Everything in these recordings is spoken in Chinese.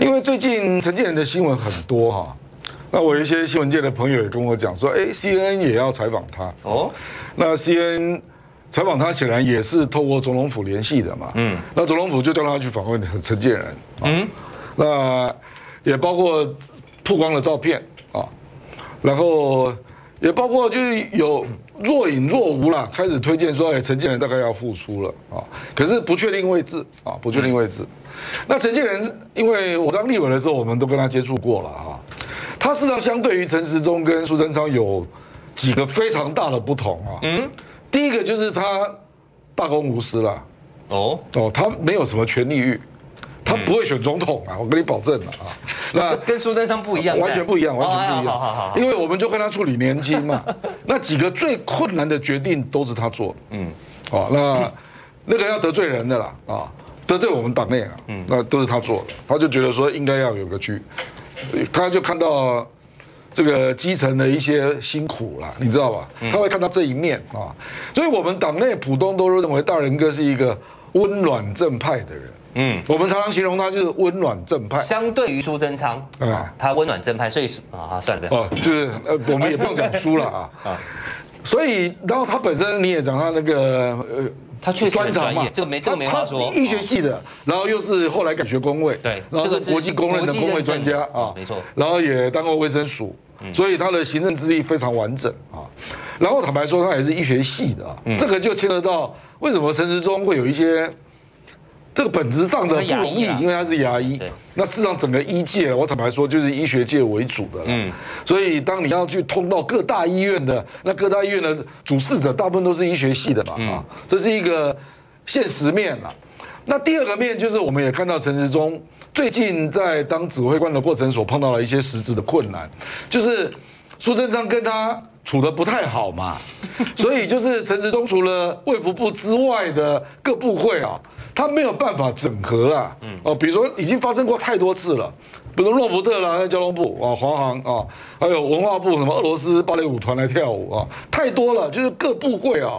因为最近陈建仁的新闻很多哈，那我有一些新闻界的朋友也跟我讲说，CNN 也要采访他哦。那 CNN 采访他显然也是透过总统府联系的嘛。嗯。那总统府就叫他去访问陈建仁。嗯。那也包括曝光了照片啊，然后也包括就是有若隐若无啦，开始推荐说，陈建仁大概要复出了啊，可是不确定位置啊，不确定位置。那陈建仁，因为我当立委的时候，我们都跟他接触过了哈，他事实上相对于陈时中跟苏贞昌有几个非常大的不同啊。嗯，第一个就是他大公无私啦，哦，他没有什么权力欲。他不会选总统啊，我跟你保证啊。那跟苏贞昌不一样，完全不一样，完全不一样。好，因为我们就跟他处理年金嘛，那几个最困难的决定都是他做。嗯，哦，那个要得罪人的啦，啊，得罪我们党内啊，那都是他做的。他就觉得说应该要有个区，他就看到这个基层的一些辛苦啦，你知道吧？他会看到这一面啊，所以我们党内普通都认为大仁哥是一个温暖正派的人。嗯，我们常常形容他就是温暖正派，相对于苏贞昌啊，他温暖正派，所以啊，算了，哦，就是我们也不用讲输了啊，所以然后他本身你也讲他那个他确实很专业，这个没话说，医学系的，然后又是后来改学工位，对，然后是国际公认的工位专家啊，没错，然后也当过卫生署，所以他的行政资历非常完整啊，然后坦白说他也是医学系的啊，这个就牵扯到为什么陈时中会有一些。这个本质上的不容易，因为他是牙医。那事实上，整个医界，我坦白说，就是医学界为主的。嗯，所以当你要去通到各大医院的，那各大医院的主事者大部分都是医学系的吧？啊，这是一个现实面啦。那第二个面就是，我们也看到陈时中最近在当指挥官的过程所碰到了一些实质的困难，就是苏贞昌跟他处得不太好嘛，所以就是陈时中除了卫福部之外的各部会啊。他没有办法整合啊，哦，比如说已经发生过太多次了，比如说诺福特啦，交通部啊，华航啊，还有文化部什么俄罗斯芭蕾舞团来跳舞啊，太多了，就是各部会啊，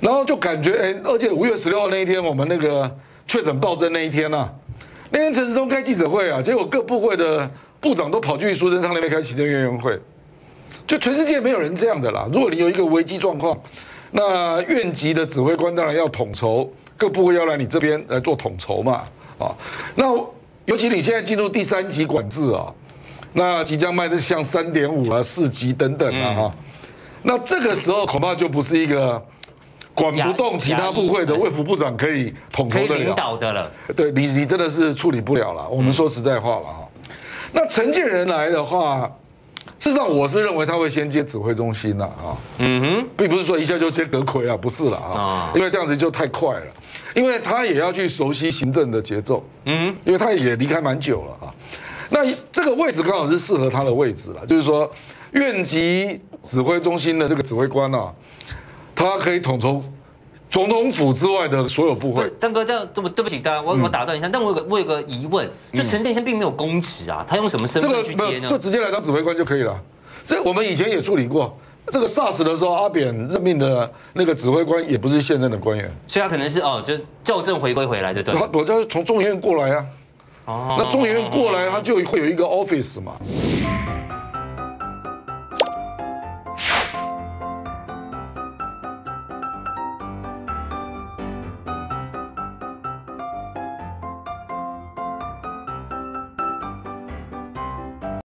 然后就感觉而且5月16号那一天，我们那个确诊暴增那一天啊，那天陈时中开记者会啊，结果各部会的部长都跑去苏贞昌那边开行政院会，就全世界没有人这样的啦。如果你有一个危机状况，那院级的指挥官当然要统筹。各部会要来你这边来做统筹嘛，啊，那尤其你现在进入第三级管制啊，那即将迈入像3.5啊、4级等等啊，哈，那这个时候恐怕就不是一个管不动其他部会的卫福部长可以统筹的领导的了。对你真的是处理不了了，我们说实在话了哈。那陈建仁来的话。事实上，我是认为他会先接指挥中心了啊，并不是说一下就接阁揆啊，不是了啊，因为这样子就太快了，因为他也要去熟悉行政的节奏，因为他也离开蛮久了啊，那这个位置刚好是适合他的位置了，就是说院级指挥中心的这个指挥官啊，他可以统筹。总统府之外的所有部会，但哥，这样对不起大家，我打断一下，但我有个疑问，就陈建仁并没有公职啊，他用什么身份去接呢？就直接来当指挥官就可以了。这我们以前也处理过，这个 SARS 的时候，阿扁任命的那个指挥官也不是现任的官员，所以他可能是就校正回归回来的，对。他就是从众议院过来啊，那众议院过来，他就会有一个 office 嘛。